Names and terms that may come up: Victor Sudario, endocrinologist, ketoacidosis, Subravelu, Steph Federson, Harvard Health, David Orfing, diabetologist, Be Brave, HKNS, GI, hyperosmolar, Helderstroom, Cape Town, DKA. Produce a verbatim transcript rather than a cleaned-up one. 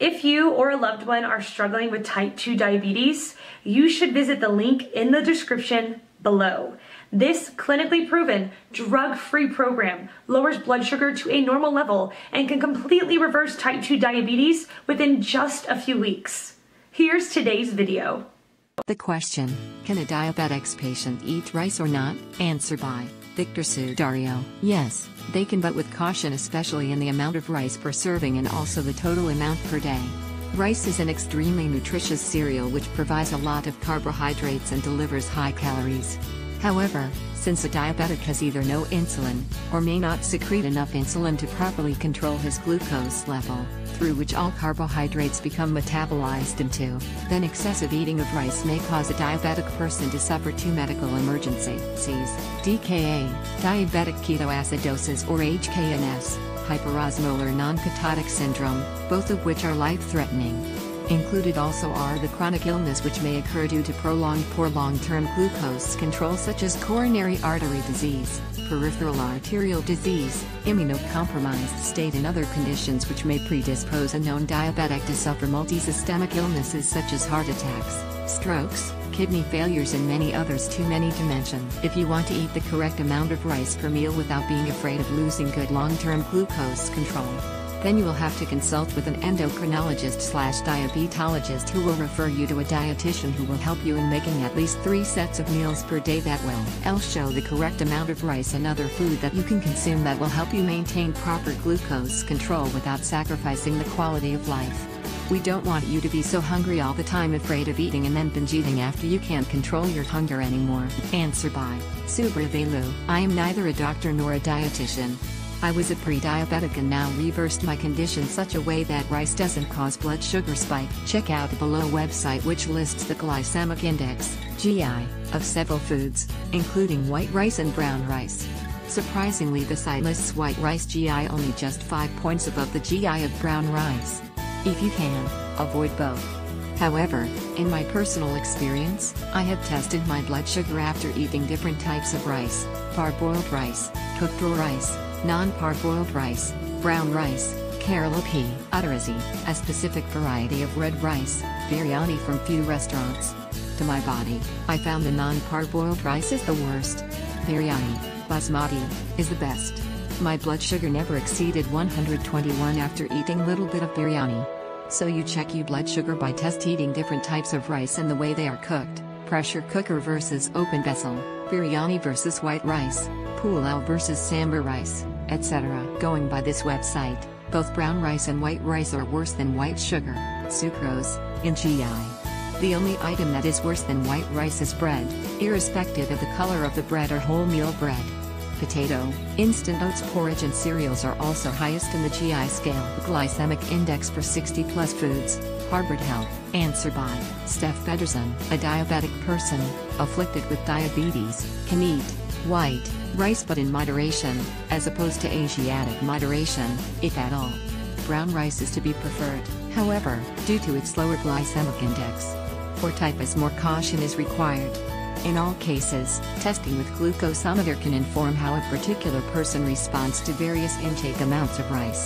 If you or a loved one are struggling with type two diabetes, you should visit the link in the description below. This clinically proven, drug-free program lowers blood sugar to a normal level and can completely reverse type two diabetes within just a few weeks. Here's today's video. The question, can a diabetic patient eat rice or not? Answer by Victor Sudario. Yes, they can, but with caution, especially in the amount of rice per serving and also the total amount per day. Rice is an extremely nutritious cereal which provides a lot of carbohydrates and delivers high calories. However, since a diabetic has either no insulin, or may not secrete enough insulin to properly control his glucose level, through which all carbohydrates become metabolized into, then excessive eating of rice may cause a diabetic person to suffer two medical emergencies, D K A, diabetic ketoacidosis or H K N S, hyperosmolar non-ketotic syndrome, both of which are life-threatening. Included also are the chronic illness which may occur due to prolonged poor long-term glucose control, such as coronary artery disease, peripheral arterial disease, immunocompromised state, and other conditions which may predispose a known diabetic to suffer multisystemic illnesses such as heart attacks, strokes, kidney failures, and many others. Too many to mention. If you want to eat the correct amount of rice per meal without being afraid of losing good long-term glucose control, then you will have to consult with an endocrinologist slash diabetologist who will refer you to a dietitian who will help you in making at least three sets of meals per day that will show the correct amount of rice and other food that you can consume that will help you maintain proper glucose control without sacrificing the quality of life. We don't want you to be so hungry all the time, afraid of eating and then binge eating after you can't control your hunger anymore. Answer by Subravelu. I am neither a doctor nor a dietitian. I was a pre-diabetic and now reversed my condition such a way that rice doesn't cause blood sugar spike. Check out the below website which lists the glycemic index, G I, of several foods, including white rice and brown rice. Surprisingly, the site lists white rice G I only just five points above the G I of brown rice. If you can, avoid both. However, in my personal experience, I have tested my blood sugar after eating different types of rice: parboiled rice, cooked raw rice, non-parboiled rice, brown rice, Kerala pea, Uttarazi, a specific variety of red rice, biryani from few restaurants. To my body, I found the non-parboiled rice is the worst. Biryani, basmati, is the best. My blood sugar never exceeded one hundred twenty-one after eating little bit of biryani. So you check your blood sugar by test eating different types of rice and the way they are cooked: pressure cooker versus open vessel, biryani versus white rice, pulao versus sambar rice, et cetera. Going by this website, both brown rice and white rice are worse than white sugar, sucrose, and G I. The only item that is worse than white rice is bread, irrespective of the color of the bread or wholemeal bread. Potato, instant oats porridge, and cereals are also highest in the G I scale. Glycemic index for sixty plus foods, Harvard Health. Answer by Steph Federson. A diabetic person, afflicted with diabetes, can eat white rice, but in moderation, as opposed to Asiatic moderation, if at all. Brown rice is to be preferred, however, due to its lower glycemic index. For type two, more caution is required. In all cases, testing with glucosometer can inform how a particular person responds to various intake amounts of rice.